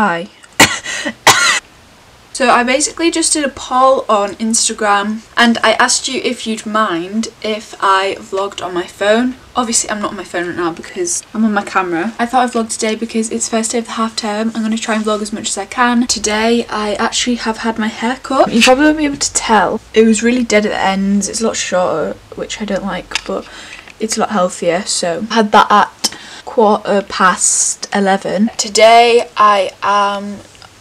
Hi. So I basically just did a poll on Instagram and I asked you if you'd mind if I vlogged on my phone. Obviously I'm not on my phone right now because I'm on my camera. I thought I'd vlog today because it's first day of the half term. I'm going to try and vlog as much as I can. Today I actually have had my hair cut. You probably won't be able to tell. It was really dead at the ends. It's a lot shorter, which I don't like, but it's a lot healthier. So I had that at 11:15. Today I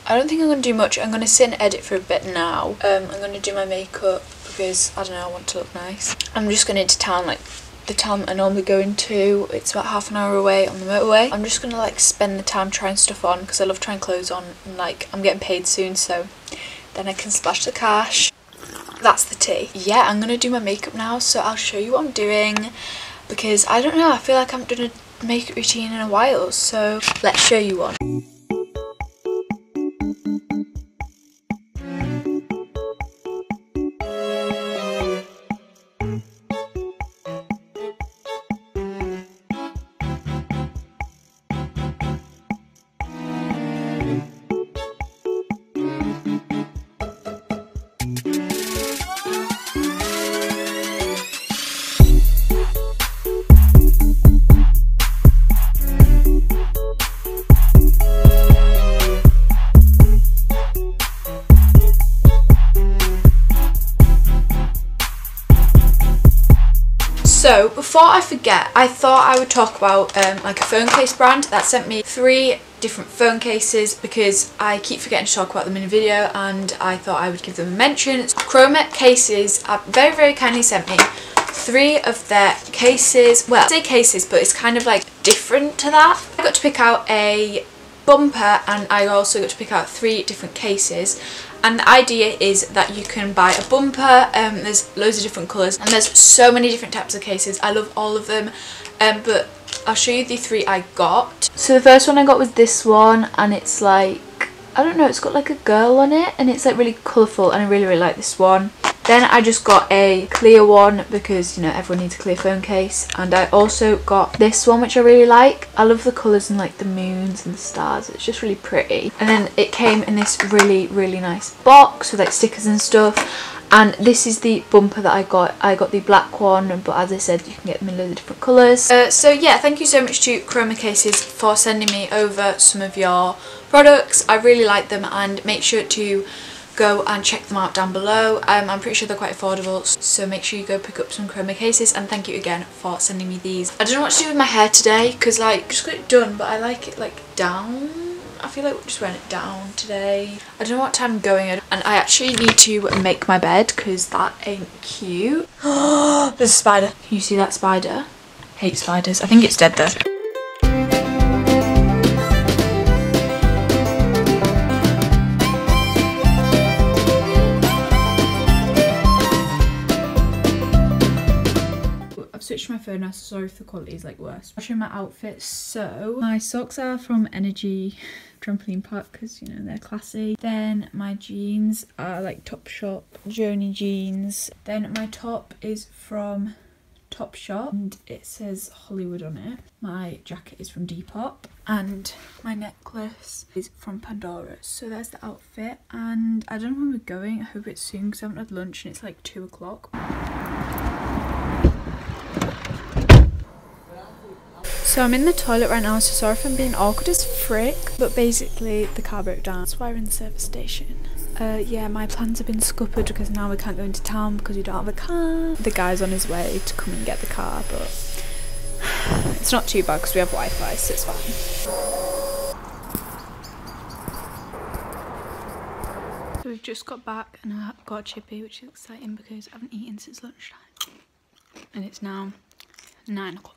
don't think I'm going to do much. I'm going to sit and edit for a bit now. I'm going to do my makeup because, I don't know, I want to look nice. I'm just going into town, like the town that I normally go into. It's about half an hour away on the motorway. I'm just going to like spend the time trying stuff on because I love trying clothes on, and like I'm getting paid soon, so then I can splash the cash. That's the tea. Yeah, I'm going to do my makeup now, so I'll show you what I'm doing because, I don't know, I feel like I haven't done a makeup routine in a while, so let's show you one. So before I forget, I thought I would talk about like a phone case brand that sent me 3 different phone cases because I keep forgetting to talk about them in a video, and I thought I would give them a mention. Chroma Cases very, very kindly sent me 3 of their cases. Well, I say cases, but it's kind of like different to that. I got to pick out a bumper and I also got to pick out 3 different cases, and the idea is that you can buy a bumper. There's loads of different colours and there's so many different types of cases. I love all of them, but I'll show you the 3 I got. So the first one I got was this one, and it's like, I don't know, it's got like a girl on it and it's like really colourful, and I really like this one. Then I just got a clear one because, you know, everyone needs a clear phone case. And I also got this one, which I really like. I love the colours and like the moons and the stars. It's just really pretty. And then it came in this really, really nice box with like stickers and stuff. And this is the bumper that I got. I got the black one, but as I said, you can get them in loads of different colours. So yeah, thank you so much to Chroma Cases for sending me over some of your products. I really like them, and make sure to go and check them out down below. I'm pretty sure they're quite affordable, so make sure you go pick up some Chroma Cases, and thank you again for sending me these. I don't know what to do with my hair today because, like, I just got it done, but I like it like down. I feel like we're just wearing it down today. I don't know what time I'm going, and I actually need to make my bed because that ain't cute. There's a spider. Can you see that spider? I hate spiders. I think it's dead though. Switched my phone now, sorry if the quality is like worse. I'll show my outfit. So my socks are from Energy Trampoline Park because, you know, they're classy. Then my jeans are like Topshop Joanie jeans. Then my top is from Topshop and it says Hollywood on it. My jacket is from Depop and my necklace is from Pandora. So there's the outfit, and I don't know when we're going. I hope it's soon because I haven't had lunch and it's like 2 o'clock. So I'm in the toilet right now, so sorry if I'm being awkward as frick, but basically the car broke down. That's why we're in the service station. Yeah, my plans have been scuppered because now we can't go into town because we don't have a car. The guy's on his way to come and get the car, but it's not too bad because we have Wi-Fi, so it's fine. So we've just got back and I got a chippy, which is exciting because I haven't eaten since lunchtime. And it's now 9 o'clock.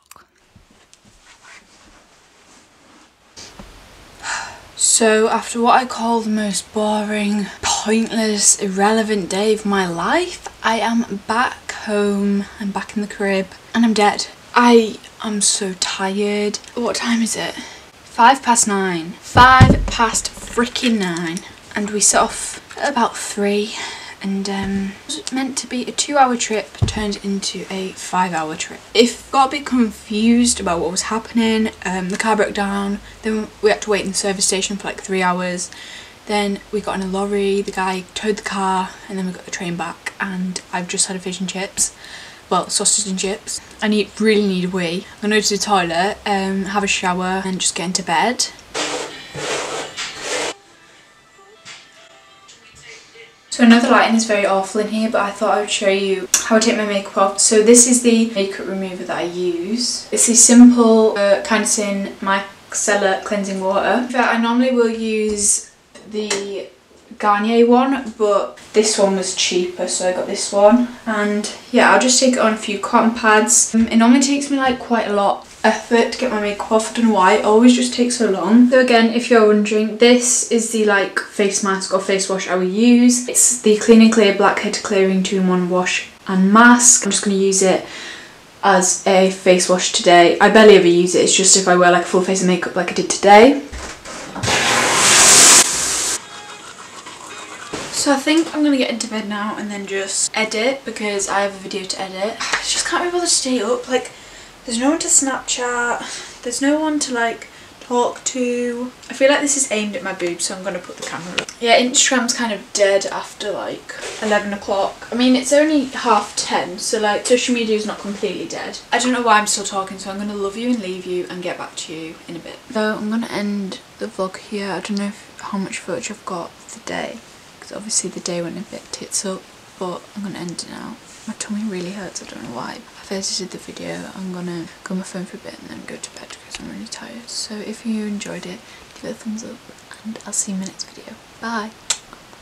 So after what I call the most boring, pointless, irrelevant day of my life, I am back home, I'm back in the crib, and I'm dead. I am so tired. What time is it? 5 past 9. 5 past freaking 9. And we set off at about 3. and it was meant to be a 2-hour trip, turned into a 5-hour trip. It got a bit confused about what was happening. The car broke down, then we had to wait in the service station for like 3 hours. Then we got in a lorry, the guy towed the car, and then we got the train back, and I've just had a fish and chips. Well, sausage and chips. I really need a wee. I'm going to go to the toilet, have a shower, and just get into bed. So I know the lighting is very awful in here, but I thought I would show you how I take my makeup off. So this is the makeup remover that I use. It's the simple Kindness micellar cleansing water. In fact, I normally will use the Garnier one, but this one was cheaper, so I got this one. And yeah, I'll just take it on a few cotton pads. It normally takes me like quite a lot of effort to get my makeup off. I don't know why, it always just takes so long. So again, if you're wondering, this is the like face mask or face wash I will use. It's the Clean & Clear Blackhead Clearing 2-in-1 Wash and Mask. I'm just going to use it as a face wash today. I barely ever use it, it's just if I wear like a full face of makeup like I did today. So I think I'm going to get into bed now and then just edit, because I have a video to edit. I just can't be bothered to stay up, like there's no one to Snapchat, there's no one to like talk to. I feel like this is aimed at my boobs, so I'm going to put the camera up. Yeah, Instagram's kind of dead after like 11 o'clock. I mean, it's only 10:30, so like social media is not completely dead. I don't know why I'm still talking, so I'm going to love you and leave you and get back to you in a bit. So I'm going to end the vlog here. I don't know how much footage I've got for the day. Obviously the day went a bit tits up, but I'm gonna end it now. My tummy really hurts, I don't know why. I've edited the video, I'm gonna go on my phone for a bit and then go to bed because I'm really tired. So if you enjoyed it, give it a thumbs up and I'll see you in my next video. Bye!